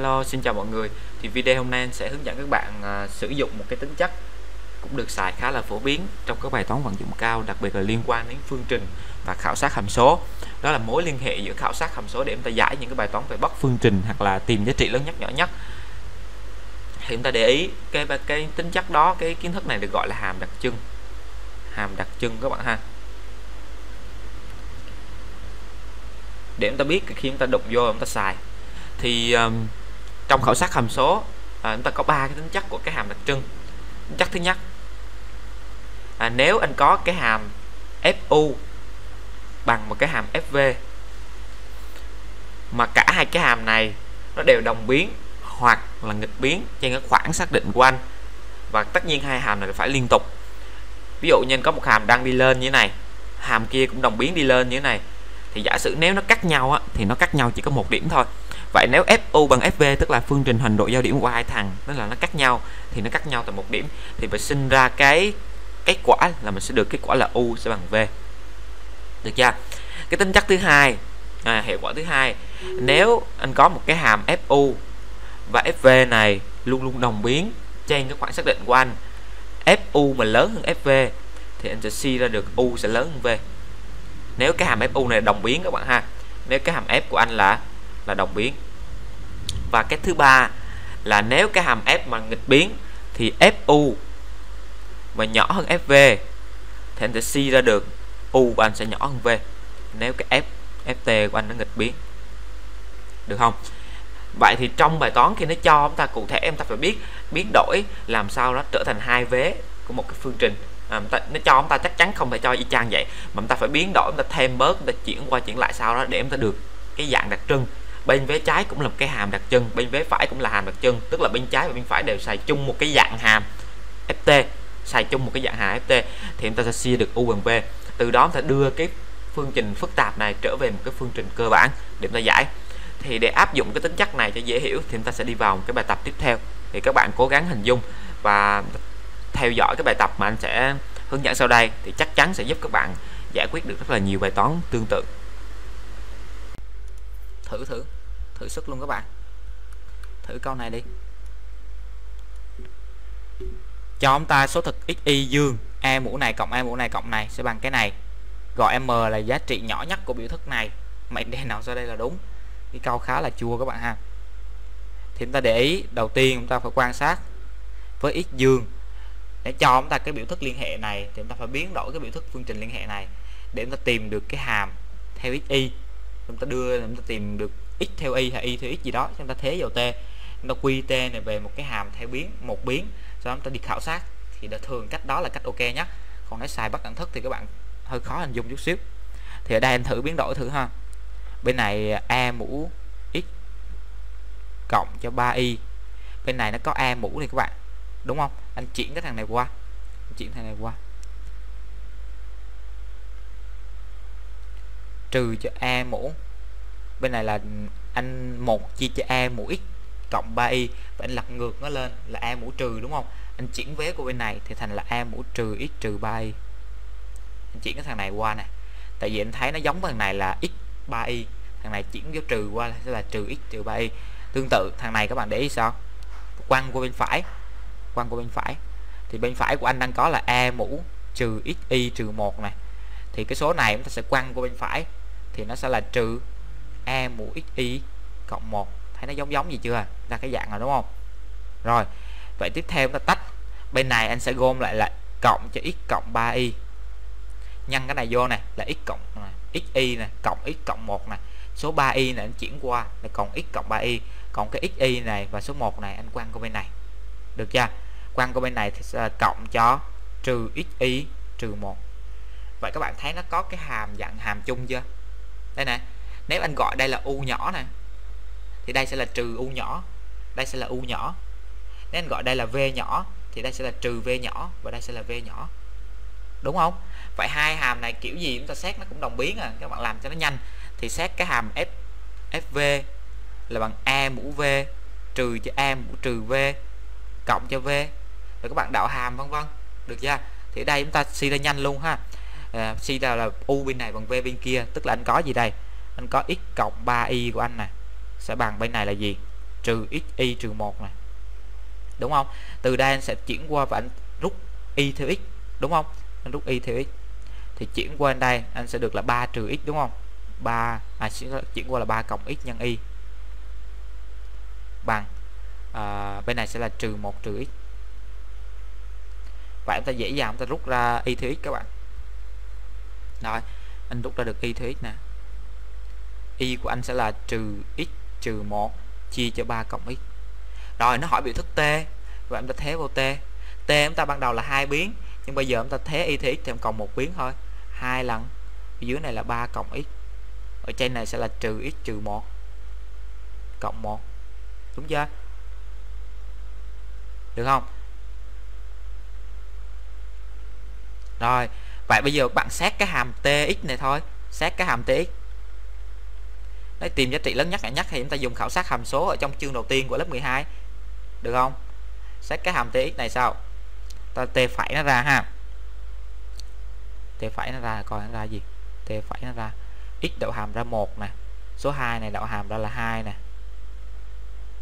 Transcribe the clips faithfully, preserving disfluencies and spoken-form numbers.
Hello, xin chào mọi người. Thì video hôm nay em sẽ hướng dẫn các bạn à, sử dụng một cái tính chất cũng được xài khá là phổ biến trong các bài toán vận dụng cao, đặc biệt là liên quan đến phương trình và khảo sát hàm số. Đó là mối liên hệ giữa khảo sát hàm số để chúng ta giải những cái bài toán về bất phương trình hoặc là tìm giá trị lớn nhất, nhỏ nhất. Thì chúng ta để ý cái cái tính chất đó, cái kiến thức này được gọi là hàm đặc trưng. Hàm đặc trưng các bạn ha. Để chúng ta biết khi chúng ta đụng vô chúng ta xài. Thì um, trong khảo sát hàm số à, chúng ta có ba cái tính chất của cái hàm đặc trưng. Tính chất thứ nhất, à, nếu anh có cái hàm ép u bằng một cái hàm ép vê mà cả hai cái hàm này nó đều đồng biến hoặc là nghịch biến trên cái khoảng xác định của anh, và tất nhiên hai hàm này phải liên tục. Ví dụ như anh có một hàm đang đi lên như thế này, hàm kia cũng đồng biến đi lên như thế này, thì giả sử nếu nó cắt nhau á, thì nó cắt nhau chỉ có một điểm thôi. Vậy nếu ép u bằng ép vê tức là phương trình hoành độ giao điểm của hai thằng, tức là nó cắt nhau thì nó cắt nhau từ một điểm, thì mình sinh ra cái kết quả là mình sẽ được kết quả là u sẽ bằng v, được chưa? Cái tính chất thứ hai, à, hiệu quả thứ hai, nếu anh có một cái hàm ép u và ép vê này luôn luôn đồng biến trên cái khoảng xác định của anh, ép u mà lớn hơn ép vê thì anh sẽ suy ra được u sẽ lớn hơn v. Nếu cái hàm ép u này đồng biến các bạn ha, nếu cái hàm f của anh là là đồng biến. Và cái thứ ba là nếu cái hàm f mà nghịch biến thì fu mà nhỏ hơn fv thì anh sẽ suy ra được u của anh sẽ nhỏ hơn v, nếu cái f ft của anh nó nghịch biến, được không? Vậy thì trong bài toán khi nó cho chúng ta cụ thể, em ta phải biết biến đổi làm sao nó trở thành hai vế của một cái phương trình. À, ta, nó cho chúng ta chắc chắn không thể cho y chang vậy, mà chúng ta phải biến đổi, chúng ta thêm bớt, chúng ta chuyển qua chuyển lại sau đó để chúng ta được cái dạng đặc trưng. Bên vế trái cũng là một cái hàm đặc trưng, bên vế phải cũng là hàm đặc trưng, tức là bên trái và bên phải đều xài chung một cái dạng hàm ft, xài chung một cái dạng hàm ft thì chúng ta sẽ chia được u bằng v. Từ đó chúng ta đưa cái phương trình phức tạp này trở về một cái phương trình cơ bản để chúng ta giải. Thì để áp dụng cái tính chất này cho dễ hiểu thì chúng ta sẽ đi vào một cái bài tập tiếp theo. Thì các bạn cố gắng hình dung và theo dõi cái bài tập mà anh sẽ hướng dẫn sau đây, thì chắc chắn sẽ giúp các bạn giải quyết được rất là nhiều bài toán tương tự. Thử thử, thử sức luôn các bạn. Thử câu này đi. Cho chúng ta số thực xy dương, a mũ này cộng a mũ này cộng này sẽ bằng cái này. Gọi m là giá trị nhỏ nhất của biểu thức này. Mệnh đề nào sau đây là đúng? Cái câu khá là chua các bạn ha. Thì chúng ta để ý, đầu tiên chúng ta phải quan sát với x dương. Để cho chúng ta cái biểu thức liên hệ này thì chúng ta phải biến đổi cái biểu thức phương trình liên hệ này để chúng ta tìm được cái hàm theo xy. Chúng ta đưa, chúng ta tìm được x theo y hay y theo x gì đó, chúng ta thế vào t, chúng ta quy t này về một cái hàm theo biến, một biến, sau đó chúng ta đi khảo sát. Thì đã thường cách đó là cách ok nhé. Còn nếu xài bất đẳng thức thì các bạn hơi khó hình dung chút xíu. Thì ở đây em thử biến đổi thử ha. Bên này a mũ x cộng cho ba y, bên này nó có a mũ này các bạn, đúng không? Anh chuyển cái thằng này qua, anh chuyển thằng này qua, trừ cho a mũ, bên này là anh một chia cho a mũ x cộng ba y, và anh lật ngược nó lên là a mũ trừ, đúng không? Anh chuyển vế của bên này thì thành là a mũ trừ x trừ ba y. Anh chuyển cái thằng này qua nè, tại vì anh thấy nó giống với thằng này là x ba y, thằng này chuyển vô trừ qua sẽ là trừ x trừ ba y. Tương tự thằng này các bạn để ý sao? Quăng qua bên phải, quăng qua bên phải thì bên phải của anh đang có là a mũ trừ xy trừ một này, thì cái số này chúng ta sẽ quăng qua bên phải thì nó sẽ là trừ a mũ xy cộng một. Thấy nó giống giống gì chưa? Là cái dạng rồi đúng không? Rồi vậy tiếp theo chúng ta tách, bên này anh sẽ gom lại là cộng cho x cộng ba y, nhân cái này vô này là x cộng xy này cộng x cộng một này, số ba y này anh chuyển qua là còn x cộng ba y, còn cái xy này và số một này anh quăng qua bên này, được chưa? Quăng qua bên này thì sẽ cộng cho trừ xy trừ một. Vậy các bạn thấy nó có cái hàm dạng hàm chung chưa? Đây nè, nếu anh gọi đây là u nhỏ nè thì đây sẽ là trừ u nhỏ, đây sẽ là u nhỏ. Nếu anh gọi đây là v nhỏ thì đây sẽ là trừ v nhỏ, và đây sẽ là v nhỏ, đúng không? Vậy hai hàm này kiểu gì chúng ta xét nó cũng đồng biến à. Các bạn làm cho nó nhanh thì xét cái hàm f fv là bằng a mũ v trừ cho a mũ trừ v cộng cho v, rồi các bạn đạo hàm vân vân, được chưa? Thì ở đây chúng ta suy ra nhanh luôn ha. À, suy ra là u bên này bằng v bên kia, tức là anh có gì đây? Anh có x cộng ba y của anh nè sẽ bằng bên này là gì? trừ xy trừ một này, đúng không? Từ đây anh sẽ chuyển qua và anh rút y theo x, đúng không? Anh rút y theo x thì chuyển qua đây anh sẽ được là ba trừ x, đúng không? ba à, chuyển qua là ba cộng x nhân y bằng à, bên này sẽ là trừ một trừ x. Và chúng ta dễ dàng chúng ta rút ra y theo x các bạn. Rồi, anh rút ra được y theo x nè. Y của anh sẽ là trừ x trừ một chia cho ba cộng x. Rồi nó hỏi biểu thức t và em ta thế vô t. T chúng ta ban đầu là hai biến, nhưng bây giờ chúng ta thế y theo x thì còn một biến thôi. Hai lần. Ở dưới này là ba cộng x. Ở trên này sẽ là trừ x trừ một cộng một. Đúng chưa? Được không? Rồi, vậy bây giờ bạn xét cái hàm tx này thôi, xét cái hàm tx. Để tìm giá trị lớn nhất, nhỏ nhất thì chúng ta dùng khảo sát hàm số ở trong chương đầu tiên của lớp mười hai. Được không? Xét cái hàm tx này sao? Ta t phẩy nó ra ha. T phẩy nó ra, coi nó ra gì? T phẩy nó ra. X đạo hàm ra một nè. Số hai này đạo hàm ra là hai nè.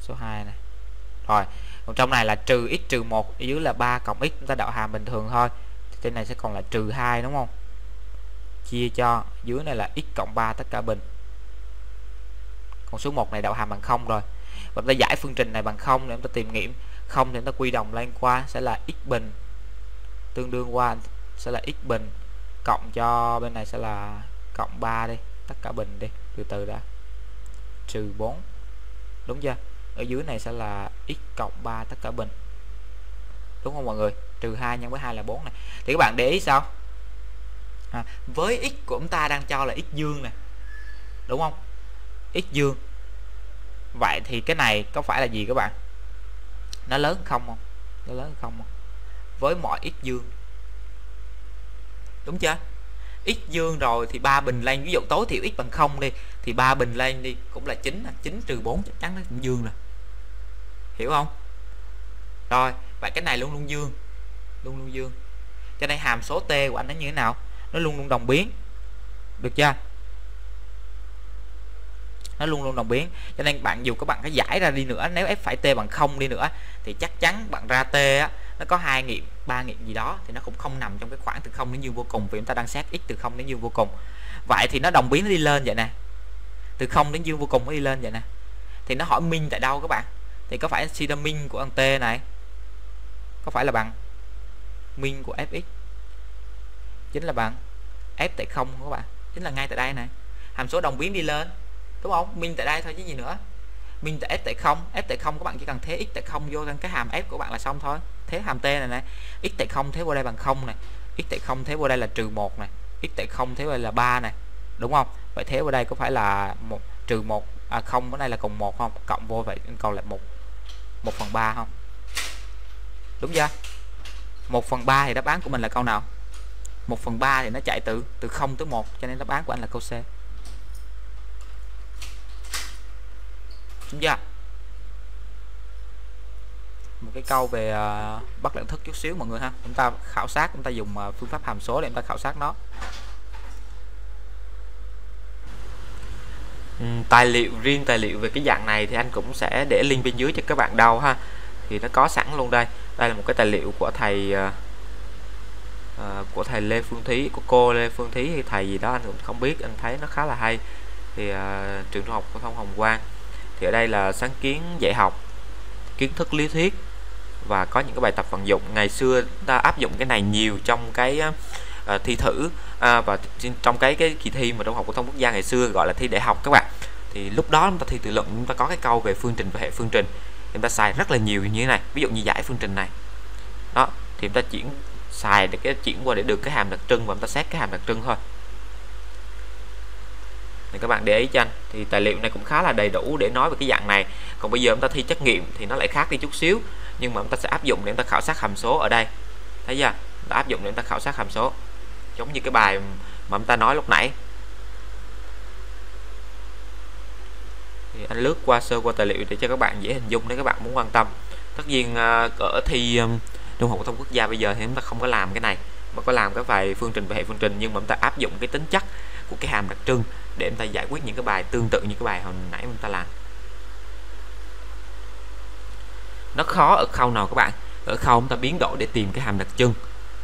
Số hai này. Rồi, còn trong này là trừ x trừ một, dưới là ba cộng x, chúng ta đạo hàm bình thường thôi. Trên này sẽ còn là trừ hai, đúng không? Chia cho dưới này là x cộng ba tất cả bình. Còn số một này đạo hàm bằng không rồi. Và chúng ta giải phương trình này bằng không để chúng ta tìm nghiệm. Không thì chúng ta quy đồng lên qua sẽ là x bình tương đương qua sẽ là x bình cộng cho bên này sẽ là cộng ba đi, tất cả bình đi, từ từ đã. Trừ bốn. Đúng chưa? Ở dưới này sẽ là x cộng ba tất cả bình. Đúng không mọi người? Trừ hai nhân với hai là bốn này. Thì các bạn để ý sao? À, với x của chúng ta đang cho là x dương nè. Đúng không? X dương. Vậy thì cái này có phải là gì các bạn? Nó lớn không không? Nó lớn không không? Với mọi x dương. Đúng chưa? X dương rồi thì ba bình lên, ví dụ tối thiểu x bằng không đi thì ba bình lên đi cũng là chín, chín trừ bốn chắc chắn nó cũng dương rồi. Hiểu không? Rồi, vậy cái này luôn luôn dương. Luôn luôn dương. Cho nên hàm số t của anh nó như thế nào? Nó luôn luôn đồng biến. Được chưa? Nó luôn luôn đồng biến. Cho nên bạn dù các bạn có giải ra đi nữa, nếu f phải t bằng không đi nữa thì chắc chắn bạn ra t á, nó có hai nghiệm, ba nghiệm gì đó thì nó cũng không nằm trong cái khoảng từ không đến dương vô cùng, vì chúng ta đang xét x từ không đến dương vô cùng. Vậy thì nó đồng biến nó đi lên vậy nè. Từ không đến dương vô cùng nó đi lên vậy nè. Thì nó hỏi min tại đâu các bạn? Thì có phải sida min của thằng t này có phải là bằng min của fx, chính là bằng f tại không các bạn, chính là ngay tại đây này, hàm số đồng biến đi lên, đúng không? Min tại đây thôi chứ gì nữa. Min tại f tại không, f tại không các bạn chỉ cần thế x tại không vô trong cái hàm f của bạn là xong thôi. Thế hàm t này này, x tại không thế vô đây bằng không này, x tại không thế vô đây là trừ một này, x tại không thế vô đây là ba này, đúng không? Vậy thế vô đây có phải là một trừ một à không, ở đây là cộng một không, cộng vô vậy còn lại một một phần ba không? Đúng chưa? một phần ba thì đáp án của mình là câu nào? một phần ba thì nó chạy từ từ không tới một, cho nên đáp án của anh là câu C. Đúng chưa? Một cái câu về uh, bất đẳng thức chút xíu mọi người ha. Chúng ta khảo sát, chúng ta dùng uh, phương pháp hàm số để chúng ta khảo sát nó. Ừ, tài liệu riêng tài liệu về cái dạng này thì anh cũng sẽ để link bên dưới cho các bạn đâu ha. Thì nó có sẵn luôn đây. Đây là một cái tài liệu của thầy uh, của thầy Lê Phương Thí, của cô Lê Phương Thí hay thầy gì đó anh cũng không biết, anh thấy nó khá là hay. Thì uh, trường trung học phổ thông Hồng Quang. Thì ở đây là sáng kiến dạy học, kiến thức lý thuyết và có những cái bài tập vận dụng. Ngày xưa ta áp dụng cái này nhiều trong cái uh, thi thử uh, và trong cái cái kỳ thi mà trung học phổ thông quốc gia ngày xưa gọi là thi đại học các bạn. Thì lúc đó chúng ta thi tự luận, chúng ta có cái câu về phương trình và hệ phương trình. Chúng ta xài rất là nhiều như thế này, ví dụ như giải phương trình này đó, thì chúng ta chuyển xài để cái chuyển qua để được cái hàm đặc trưng và chúng ta xét cái hàm đặc trưng thôi. Thì các bạn để ý cho anh, thì tài liệu này cũng khá là đầy đủ để nói về cái dạng này. Còn bây giờ chúng ta thi trắc nghiệm thì nó lại khác đi chút xíu, nhưng mà chúng ta sẽ áp dụng để chúng ta khảo sát hàm số ở đây, thấy chưa? Chúng ta áp dụng để chúng ta khảo sát hàm số giống như cái bài mà chúng ta nói lúc nãy. Thì anh lướt qua sơ qua tài liệu để cho các bạn dễ hình dung nếu các bạn muốn quan tâm. Tất nhiên ở thi trung học phổ thông quốc gia bây giờ thì chúng ta không có làm cái này, mà có làm cái vài phương trình và hệ phương trình, nhưng mà chúng ta áp dụng cái tính chất của cái hàm đặc trưng để chúng ta giải quyết những cái bài tương tự như cái bài hồi nãy chúng ta làm. khó ở khâu nào các bạn, ở khâu chúng ta biến đổi để tìm cái hàm đặc trưng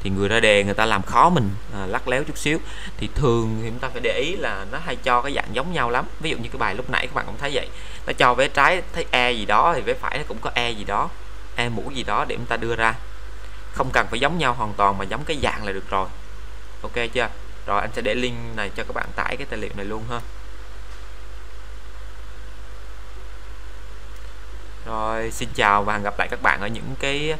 thì người ra đề người ta làm khó mình à, lắc léo chút xíu. Thì thường thì chúng ta phải để ý là nó hay cho cái dạng giống nhau lắm. Ví dụ như cái bài lúc nãy các bạn cũng thấy vậy, nó cho vế trái thấy e gì đó thì vế phải nó cũng có e gì đó, e mũ gì đó để chúng ta đưa ra. Không cần phải giống nhau hoàn toàn mà giống cái dạng là được rồi. Ok chưa? Rồi anh sẽ để link này cho các bạn tải cái tài liệu này luôn ha. Rồi xin chào và hẹn gặp lại các bạn ở những cái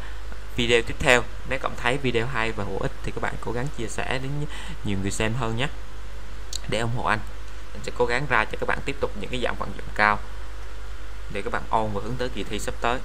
video tiếp theo. Nếu cảm thấy video hay và hữu ích thì các bạn cố gắng chia sẻ đến nhiều người xem hơn nhé, để ủng hộ anh. Anh sẽ cố gắng ra cho các bạn tiếp tục những cái dạng vận dụng cao để các bạn ôn và hướng tới kỳ thi sắp tới.